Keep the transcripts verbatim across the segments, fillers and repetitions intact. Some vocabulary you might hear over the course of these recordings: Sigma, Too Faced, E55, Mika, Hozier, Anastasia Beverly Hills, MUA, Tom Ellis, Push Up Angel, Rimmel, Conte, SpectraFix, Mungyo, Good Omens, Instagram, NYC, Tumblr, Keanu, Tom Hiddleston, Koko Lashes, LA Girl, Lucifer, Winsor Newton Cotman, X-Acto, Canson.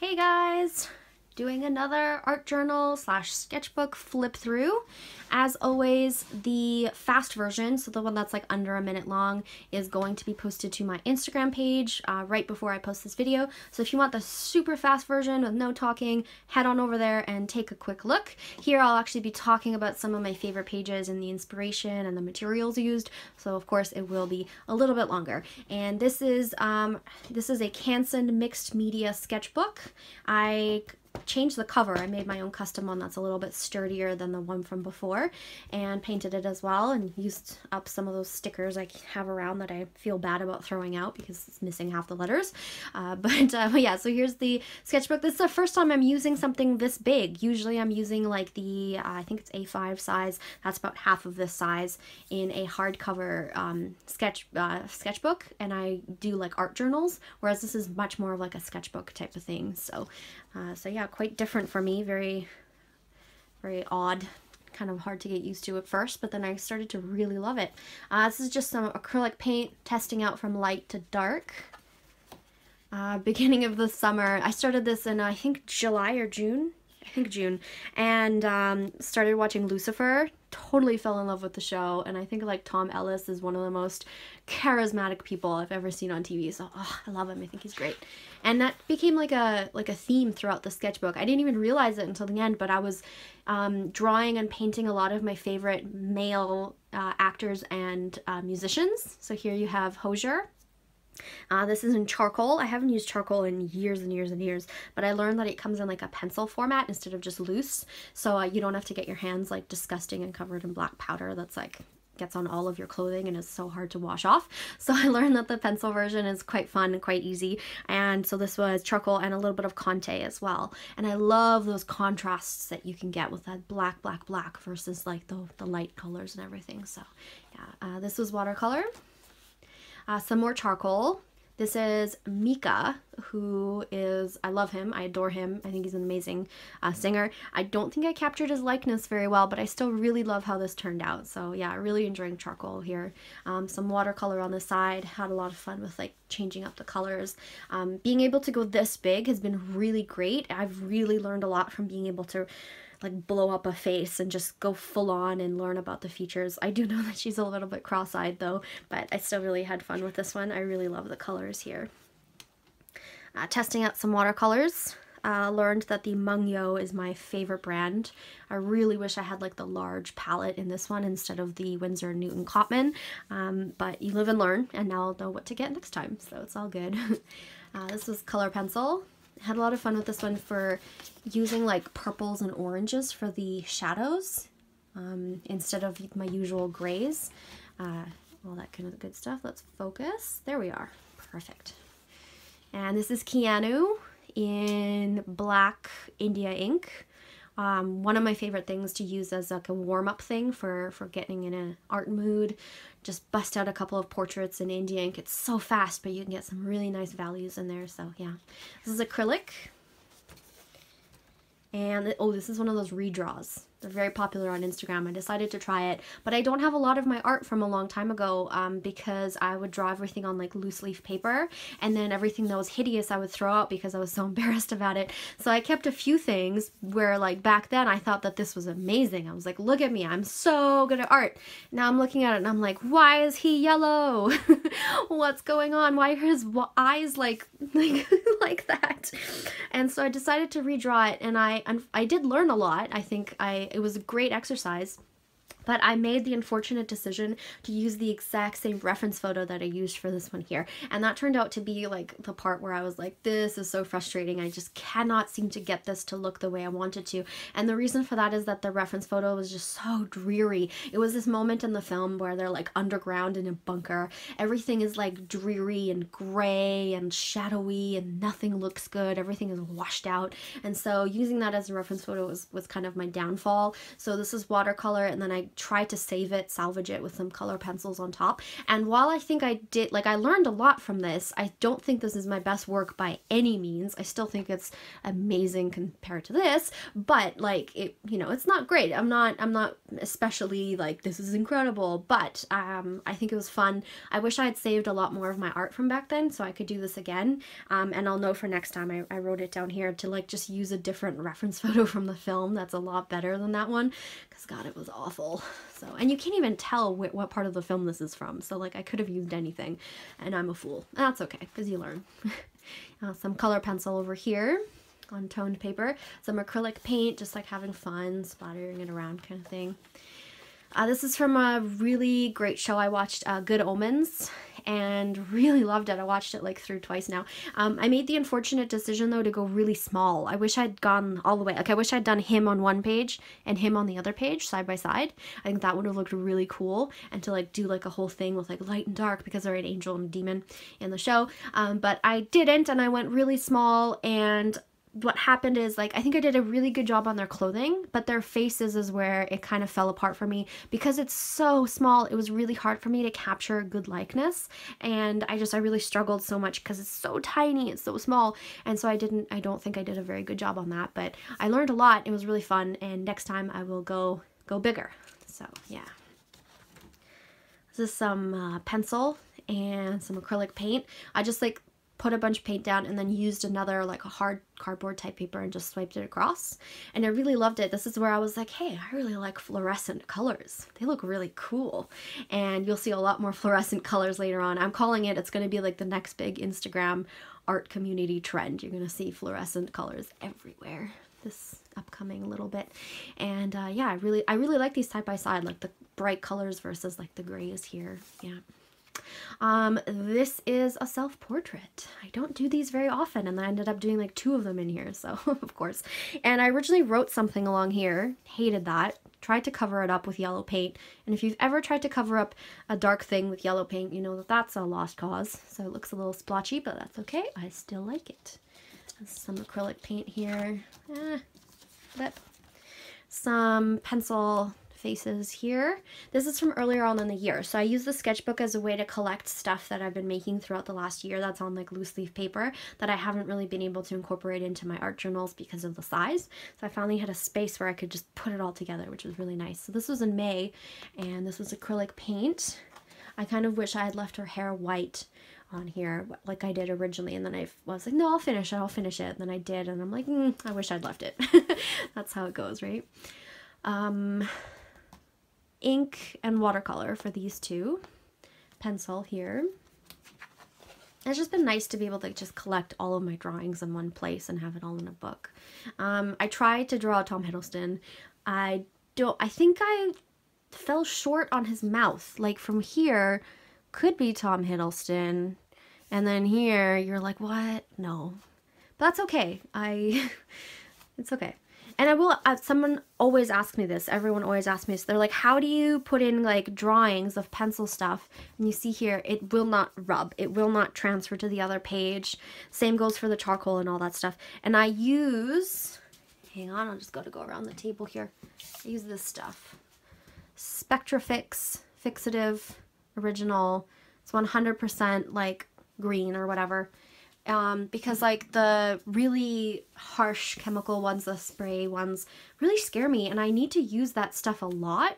Hey guys, doing another art journal slash sketchbook flip through. As always, the fast version, so the one that's like under a minute long, is going to be posted to my Instagram page uh, right before I post this video. So if you want the super fast version with no talking, head on over there and take a quick look. Here I'll actually be talking about some of my favorite pages and the inspiration and the materials used, so of course it will be a little bit longer. And this is, um, this is a Canson mixed media sketchbook. I changed the cover. I made my own custom one that's a little bit sturdier than the one from before, and painted it as well, and used up some of those stickers I have around that I feel bad about throwing out because it's missing half the letters. Uh, but, uh, but yeah, so here's the sketchbook. This is the first time I'm using something this big. Usually I'm using like the, uh, I think it's A five size. That's about half of this size in a hardcover um, sketch uh, sketchbook, and I do like art journals, whereas this is much more of like a sketchbook type of thing. So, uh, so yeah, quite different for me, very, very odd, kind of hard to get used to at first, but then I started to really love it. Uh, this is just some acrylic paint, testing out from light to dark. Uh, beginning of the summer, I started this in uh, I think July or June, I think June, and um, started watching Lucifer. Totally fell in love with the show, and I think like Tom Ellis is one of the most charismatic people I've ever seen on T V, so oh, I love him. I think he's great, and that became like a like a theme throughout the sketchbook. I didn't even realize it until the end, but I was um, drawing and painting a lot of my favorite male uh, actors and uh, musicians. So here you have Hozier. Uh, this is in charcoal. I haven't used charcoal in years and years and years, but I learned that it comes in like a pencil format instead of just loose, so uh, you don't have to get your hands like disgusting and covered in black powder that's like gets on all of your clothing and is so hard to wash off. So I learned that the pencil version is quite fun and quite easy, and so this was charcoal and a little bit of Conte as well. And I love those contrasts that you can get with that black, black, black versus like the, the light colors and everything. So yeah, uh, this was watercolor. Uh, some more charcoal. This is Mika, who is, I love him, I adore him, I think he's an amazing uh, singer. I don't think I captured his likeness very well, but I still really love how this turned out. So yeah, really enjoying charcoal here. Um, some watercolor on the side, had a lot of fun with like changing up the colors. Um, being able to go this big has been really great. I've really learned a lot from being able to like blow up a face and just go full on and learn about the features. I do know that she's a little bit cross-eyed though, but I still really had fun with this one. I really love the colors here. Uh, testing out some watercolors. Uh, learned that the Mungyo is my favorite brand. I really wish I had like the large palette in this one instead of the Winsor Newton Cotman, um, but you live and learn, and now I'll know what to get next time, so it's all good. uh, this was color pencil. Had a lot of fun with this one for using like purples and oranges for the shadows um, instead of my usual grays. Uh, all that kind of good stuff. Let's focus. There we are. Perfect. And this is Keanu in black India ink. Um, one of my favorite things to use as like a warm-up thing for, for getting in an art mood. Just bust out a couple of portraits in India ink. It's so fast, but you can get some really nice values in there. So yeah, this is acrylic. And oh, this is one of those redraws. They're very popular on Instagram. I decided to try it, but I don't have a lot of my art from a long time ago um, because I would draw everything on like loose leaf paper, and then everything that was hideous I would throw out because I was so embarrassed about it. So I kept a few things where like back then I thought that this was amazing. I was like, look at me, I'm so good at art. Now I'm looking at it and I'm like, why is he yellow? What's going on? Why are his eyes like like, like that? And so I decided to redraw it, and I, I did learn a lot. I think I It was a great exercise, but I made the unfortunate decision to use the exact same reference photo that I used for this one here, and that turned out to be like the part where I was like, this is so frustrating. I just cannot seem to get this to look the way I wanted to, and the reason for that is that the reference photo was just so dreary. It was this moment in the film where they're like underground in a bunker. Everything is like dreary and gray and shadowy, and nothing looks good. Everything is washed out, and so using that as a reference photo was, was kind of my downfall. So this is watercolor, and then I try to save it, salvage it with some color pencils on top. And while I think I did, like I learned a lot from this, I don't think this is my best work by any means. I still think it's amazing compared to this, but like it, you know, it's not great. I'm not, I'm not especially like, this is incredible, but um, I think it was fun. I wish I had saved a lot more of my art from back then so I could do this again. Um, and I'll know for next time, I, I wrote it down here to like just use a different reference photo from the film. That's a lot better than that one, because God, it was awful. So, and you can't even tell wh what part of the film this is from. So like I could have used anything and I'm a fool. That's okay, because you learn. uh, some color pencil over here on toned paper, some acrylic paint, just like having fun, splattering it around kind of thing. Uh, this is from a really great show I watched, uh, Good Omens, and really loved it. I watched it like through twice now. Um, I made the unfortunate decision though to go really small. I wish I'd gone all the way. Like I wish I'd done him on one page and him on the other page side by side. I think that would have looked really cool, and to like do like a whole thing with like light and dark, because they're an angel and a demon in the show. Um, but I didn't, and I went really small, and what happened is like I think I did a really good job on their clothing, but their faces is where it kind of fell apart for me, because it's so small. It was really hard for me to capture good likeness, and I just I really struggled so much because it's so tiny, it's so small, and so I didn't I don't think I did a very good job on that, but I learned a lot. It was really fun, and next time I will go go bigger. So yeah, this is some uh, pencil and some acrylic paint. I just like put a bunch of paint down and then used another like a hard cardboard type paper and just swiped it across, and I really loved it. This is where I was like, hey, I really like fluorescent colors. They look really cool, and you'll see a lot more fluorescent colors later on. I'm calling it, it's going to be like the next big Instagram art community trend. You're going to see fluorescent colors everywhere this upcoming little bit. And uh, yeah, I really I really like these side by side, like the bright colors versus like the grays here. Yeah. Um, this is a self-portrait. I don't do these very often, and I ended up doing like two of them in here, so of course. And I originally wrote something along here, hated that, tried to cover it up with yellow paint, and if you've ever tried to cover up a dark thing with yellow paint, you know that that's a lost cause. So it looks a little splotchy, but that's okay, I still like it. Some acrylic paint here, eh, blip. Some pencil faces here. This is from earlier on in the year, so I use the sketchbook as a way to collect stuff that I've been making throughout the last year that's on like loose leaf paper that I haven't really been able to incorporate into my art journals because of the size. So I finally had a space where I could just put it all together, which was really nice. So this was in May, and this was acrylic paint. I kind of wish I had left her hair white on here like I did originally, and then I was like, no, I'll finish it, I'll finish it, and then I did, and I'm like, mm, I wish I'd left it. That's how it goes, right? Um, ink and watercolor for these two, pencil here. It's just been nice to be able to just collect all of my drawings in one place and have it all in a book. Um, I tried to draw Tom Hiddleston. I don't, I think I fell short on his mouth. Like from here could be Tom Hiddleston, and then here you're like, what? No, but that's okay. I, it's okay. And I will, uh, someone always asks me this, everyone always asks me this, they're like, how do you put in like drawings of pencil stuff? And you see here, it will not rub, it will not transfer to the other page. Same goes for the charcoal and all that stuff. And I use, hang on, I'll just go to go around the table here. I use this stuff, SpectraFix, fixative, original, it's one hundred percent like green or whatever. Um, because like the really harsh chemical ones, the spray ones, really scare me, and I need to use that stuff a lot.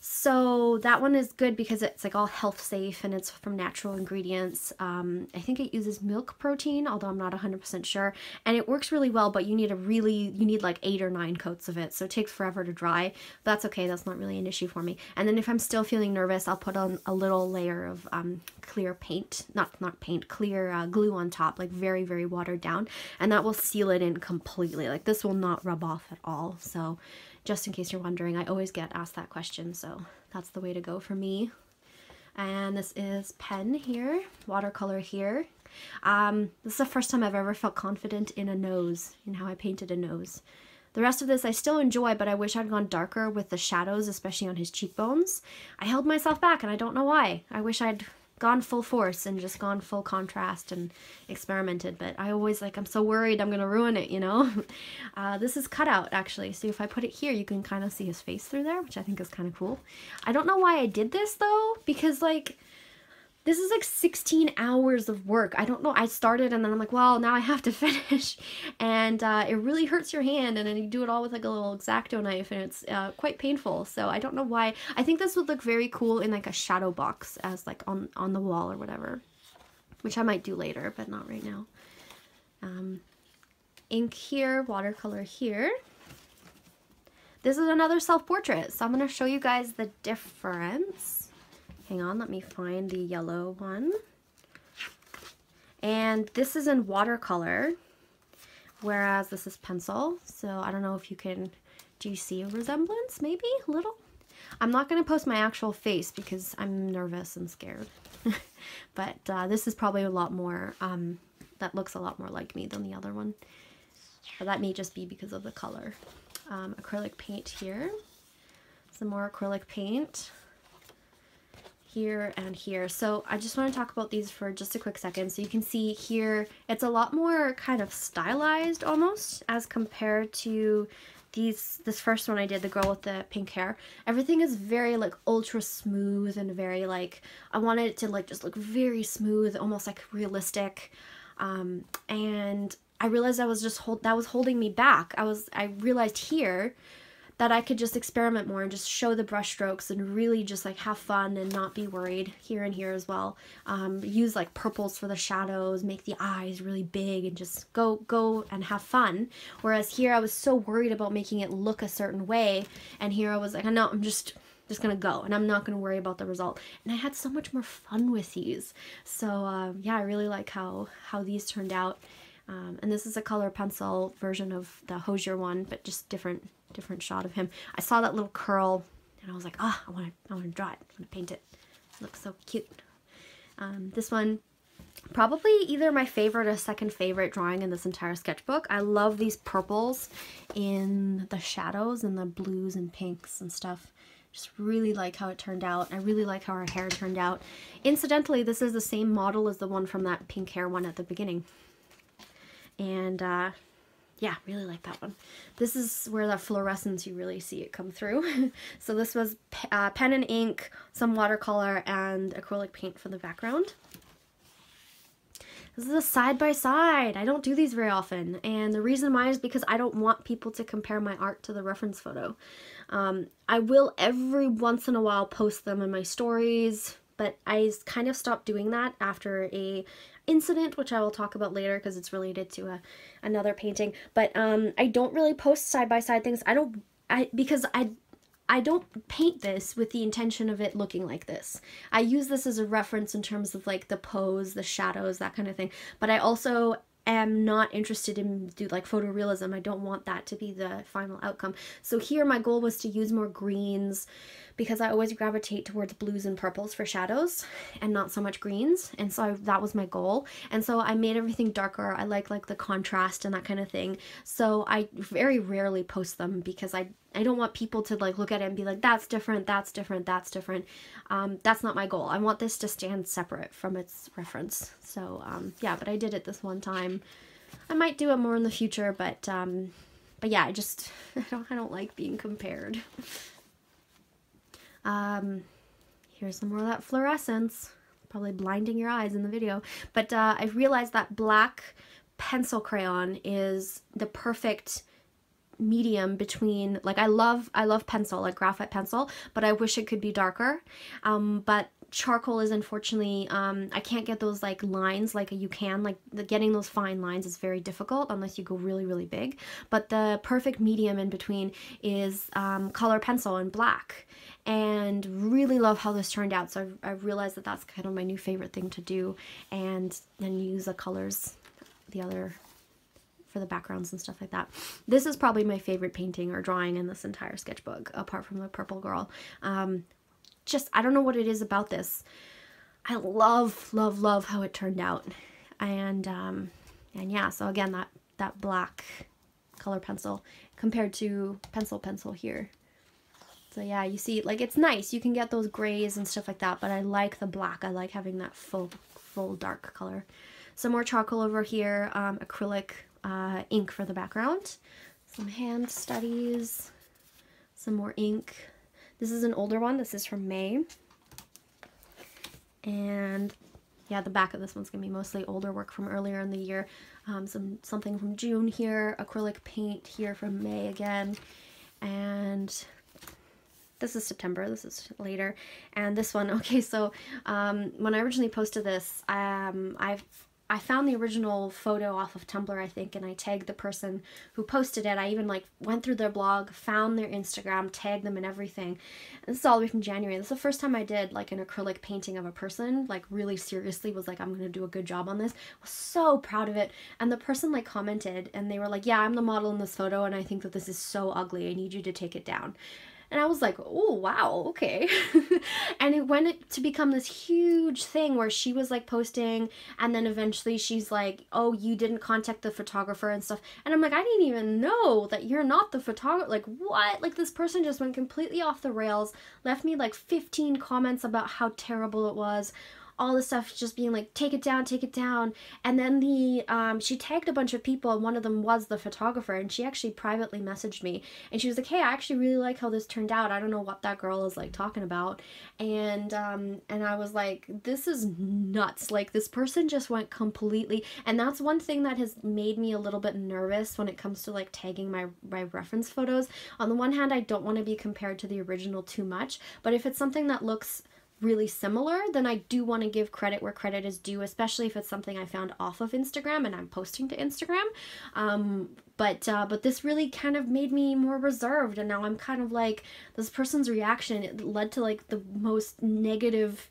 So that one is good because it's like all health safe and it's from natural ingredients. Um, I think it uses milk protein, although I'm not one hundred percent sure, and it works really well, but you need a really, you need like eight or nine coats of it, so it takes forever to dry. But that's okay, that's not really an issue for me. And then if I'm still feeling nervous, I'll put on a little layer of um, clear paint, not not paint, clear uh, glue on top, like very, very watered down, and that will seal it in completely. Like this will not rub off at all, so just in case you're wondering, I always get asked that question, so that's the way to go for me. And this is pen here, watercolor here. Um, this is the first time I've ever felt confident in a nose, in how I painted a nose. The rest of this I still enjoy, but I wish I'd gone darker with the shadows, especially on his cheekbones. I held myself back, and I don't know why. I wish I'd gone full force and just gone full contrast and experimented, but I always like, I'm so worried I'm gonna ruin it, you know. Uh, this is cut out actually, so if I put it here you can kind of see his face through there, which I think is kind of cool. I don't know why I did this though, because like this is like sixteen hours of work. I don't know, I started and then I'm like, well, now I have to finish. And uh, it really hurts your hand, and then you do it all with like a little X-Acto knife and it's uh, quite painful. So I don't know why. I think this would look very cool in like a shadow box as like on, on the wall or whatever, which I might do later, but not right now. Um, ink here, watercolor here. This is another self-portrait. So I'm gonna show you guys the difference. Hang on, let me find the yellow one. And this is in watercolor, whereas this is pencil. So I don't know if you can, do you see a resemblance? Maybe a little? I'm not going to post my actual face because I'm nervous and scared. But uh, this is probably a lot more, um, that looks a lot more like me than the other one. But that may just be because of the color. Um, acrylic paint here. Some more acrylic paint. Here and here. So I just want to talk about these for just a quick second. So you can see here it's a lot more kind of stylized almost as compared to these, this first one I did, the girl with the pink hair. Everything is very like ultra smooth and very like, I wanted it to like just look very smooth, almost like realistic. Um, and I realized I was just hold that was holding me back. I was I realized here that I could just experiment more and just show the brush strokes and really just like have fun and not be worried here and here as well. Um, use like purples for the shadows, make the eyes really big and just go go and have fun. Whereas here I was so worried about making it look a certain way, and here I was like, no, I'm just just gonna go and I'm not gonna worry about the result. And I had so much more fun with these. So uh, yeah, I really like how, how these turned out. Um, and this is a color pencil version of the Hozier one, but just different different shot of him. I saw that little curl, and I was like, ah, oh, I want to I want to draw it. I want to paint it. It looks so cute. Um, this one, probably either my favorite or second favorite drawing in this entire sketchbook. I love these purples in the shadows and the blues and pinks and stuff. Just really like how it turned out. I really like how her hair turned out. Incidentally, this is the same model as the one from that pink hair one at the beginning. And uh, yeah, really like that one. This is where that fluorescence, you really see it come through. So this was pe uh, pen and ink, some watercolor, and acrylic paint for the background. This is a side-by-side. I don't do these very often. And the reason why is because I don't want people to compare my art to the reference photo. Um, I will every once in a while post them in my stories, but I kind of stopped doing that after a incident, which I will talk about later because it's related to a, another painting. But um, I don't really post side-by-side things. I don't, I because I, I don't paint this with the intention of it looking like this. I use this as a reference in terms of like the pose, the shadows, that kind of thing. But I also am not interested in do like photorealism. I don't want that to be the final outcome. So here my goal was to use more greens because I always gravitate towards blues and purples for shadows and not so much greens. And so I, that was my goal. And so I made everything darker. I like like the contrast and that kind of thing. So I very rarely post them because I I don't want people to like look at it and be like, that's different, that's different, that's different. Um, that's not my goal. I want this to stand separate from its reference. So um, yeah, but I did it this one time. I might do it more in the future, but um, but yeah, I just I don't I don't like being compared. Um, here's some more of that fluorescence, probably blinding your eyes in the video. But uh, I realized that black pencil crayon is the perfect medium between, like, I love I love pencil, like graphite pencil, but I wish it could be darker. Um, but charcoal is unfortunately, um, I can't get those like lines like you can, like the, getting those fine lines is very difficult unless you go really really big. But the perfect medium in between is um, color pencil and black, and really love how this turned out. So I, I realized that that's kind of my new favorite thing to do, and then use the colors the other for the backgrounds and stuff like that. This is probably my favorite painting or drawing in this entire sketchbook, apart from the purple girl. Um, just, I don't know what it is about this. I love, love, love how it turned out. And, um, and yeah, so again, that, that black color pencil compared to pencil pencil here. So yeah, you see, like, it's nice. You can get those grays and stuff like that, but I like the black. I like having that full, full dark color. Some more charcoal over here, um, acrylic uh, ink for the background. Some hand studies, some more ink. This is an older one. This is from May. And yeah, the back of this one's gonna be mostly older work from earlier in the year. Um, some something from June here, acrylic paint here from May again, and this is September, this is later, and this one, okay, so um, when I originally posted this, um, I've I found the original photo off of Tumblr, I think, and I tagged the person who posted it. I even, like, went through their blog, found their Instagram, tagged them and everything. And this is all the way from January. This is the first time I did, like, an acrylic painting of a person, like, really seriously was like, I'm gonna do a good job on this. I was so proud of it. And the person, like, commented, and they were like, yeah, I'm the model in this photo, and I think that this is so ugly. I need you to take it down. And I was like, oh, wow, okay. And it went to become this huge thing where she was, like, posting, and then eventually she's like, oh, you didn't contact the photographer and stuff. And I'm like, I didn't even know that you're not the photographer. Like, what? Like, this person just went completely off the rails, left me, like, fifteen comments about how terrible it was. All this stuff just being like, take it down, take it down. And then the, um, she tagged a bunch of people, and one of them was the photographer, and she actually privately messaged me. And she was like, hey, I actually really like how this turned out. I don't know what that girl is, like, talking about. And, um, and I was like, this is nuts. Like, this person just went completely, and that's one thing that has made me a little bit nervous when it comes to, like, tagging my, my reference photos. On the one hand, I don't want to be compared to the original too much, but if it's something that looks really similar, then I do want to give credit where credit is due, especially if it's something I found off of Instagram and I'm posting to Instagram. Um, but uh, but this really kind of made me more reserved, and now I'm kind of like, this person's reaction, it led to, like, the most negative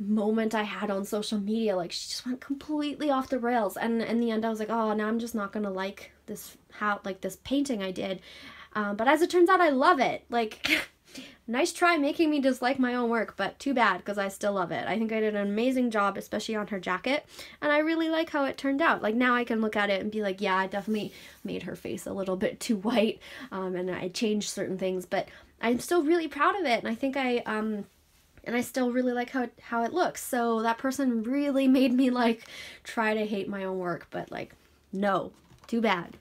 moment I had on social media. Like, she just went completely off the rails, and in the end I was like, oh, now I'm just not gonna like this, how, like, this painting I did. Um, but as it turns out, I love it. Like, nice try making me dislike my own work, but too bad, because I still love it. I think I did an amazing job, especially on her jacket, and I really like how it turned out. Like, now I can look at it and be like, yeah, I definitely made her face a little bit too white, um, and I changed certain things, but I'm still really proud of it, and I think I, um, and I still really like how it, how it looks. So that person really made me, like, try to hate my own work, but, like, no, too bad.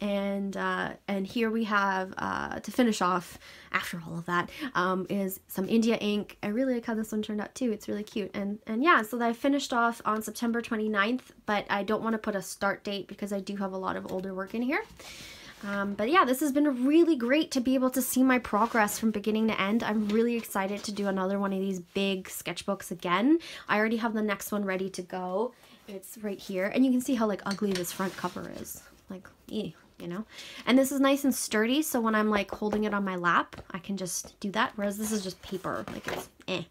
And uh, and here we have, uh, to finish off after all of that, um, is some India ink. I really like how this one turned out too. It's really cute. And and yeah, so I finished off on September twenty-ninth, but I don't want to put a start date because I do have a lot of older work in here. Um, but yeah, this has been really great to be able to see my progress from beginning to end. I'm really excited to do another one of these big sketchbooks again. I already have the next one ready to go. It's right here. And you can see how, like, ugly this front cover is. Like, ew, you know? And this is nice and sturdy, so when I'm, like, holding it on my lap, I can just do that, whereas this is just paper. Like, it's eh.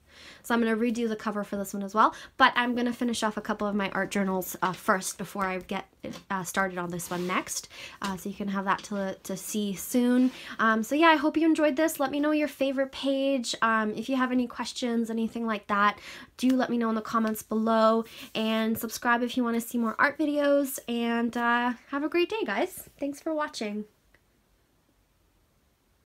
So I'm going to redo the cover for this one as well, but I'm going to finish off a couple of my art journals uh, first before I get uh, started on this one next, uh, so you can have that to, to see soon. Um, so yeah, I hope you enjoyed this. Let me know your favorite page. Um, if you have any questions, anything like that, do let me know in the comments below, and subscribe if you want to see more art videos, and uh, have a great day, guys. Thanks for watching.